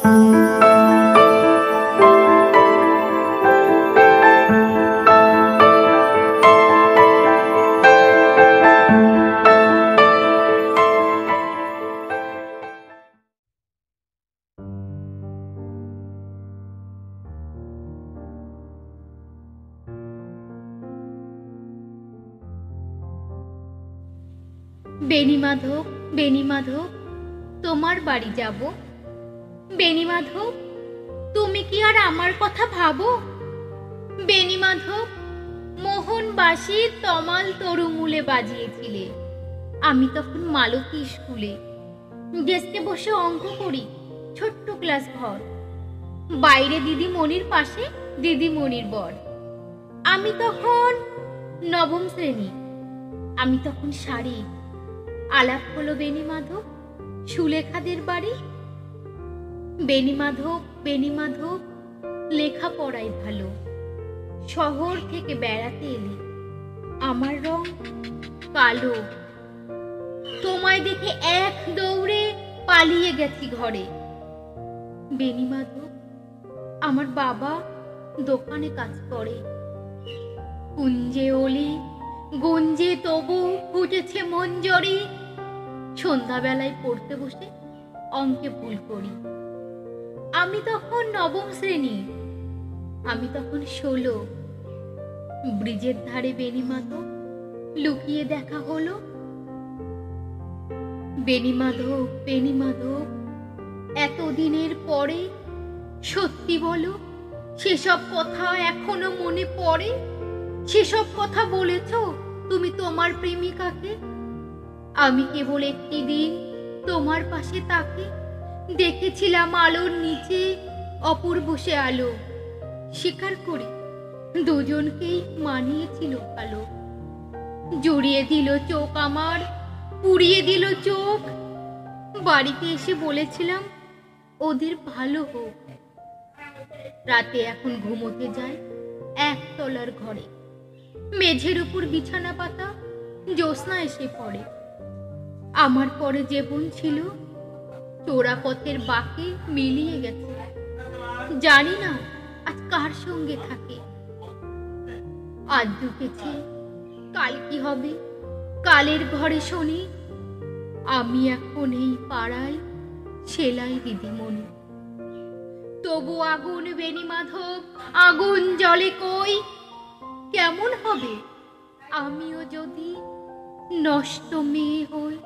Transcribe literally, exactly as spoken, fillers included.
बेणीमाधब बेणीमाधब तुम्हार बाड़ी जाबो। बेणीमाधब तुमी कि आर आमार कथा भाबो? बेणीमाधब मोहनबासीर तमाल तरुमूले बाजिएछिले, आमी तखन मालती स्कूले डेस्के बसे अंक करी, छोट्ट क्लास घर। बाइरे दिदी मोनीर पाशे दिदी मोनीर बर। आमी तखन नवम श्रेणी। आमी तखन शाड़ी आलाप हलो बेणीमाधब सूलेखादेर बाड़ी। बेणीमाधब बेणीमाधब लेखा पढ़ाई भालो, शहर थेके बेड़ाते एले, आमार रंग कालो। तोमाय देखे एक दौड़े पालिये गेछी घरे। बेणीमाधब आमार बाबा दोकाने काज करे। कुंजे ओले गुंजे तबु फुटेछे मन जरी। सन्ध्या बेलाय पढ़ते बसे अंके भूल करी। आमी तखन नवम श्रेणी। आमी तखन षोलो। ब्रिजेर धारे बेणीमाधब लुकिये देखा हलो। बेणीमाधब बेणीमाधब एतदिनेर परे सत्यि बोलो, सेसब कथा एखोनो मने पड़े? सेसब कथा बोलेछो तुमी तोमार प्रेमिकाके? आमी केवल एकटी दिन तोमार पाशे ताके देखेछिलाम आलोर नीचे अपूर्व से आलो। स्वीकार करी दुजोनकेई मानियेछिलो आलो। जुड़िए दिल चोख आमार, पुड़िए दिल चोख। बाड़ीते एसे बोलेछिलाम ओदेर भालो होक। राते एखन घुमोते जाय एकतलार घरे। मेझेर उपर बिछाना पाता जोस्ना एसे पड़े। आमार परे जेबन छिलो चोरा पथेर बाके मिलिए गेछे। जानी ना आज कार संगे थाके। आज दुकेछे काल कि हबे, कालेर घरे शनि। आमी एखन एई पाड़ाय सेलाई दिदिमणि। तबु आगुन बेणीमाधब आगुन जले कोई। केमन हबे आमिओ जदि नष्ट मेये हई।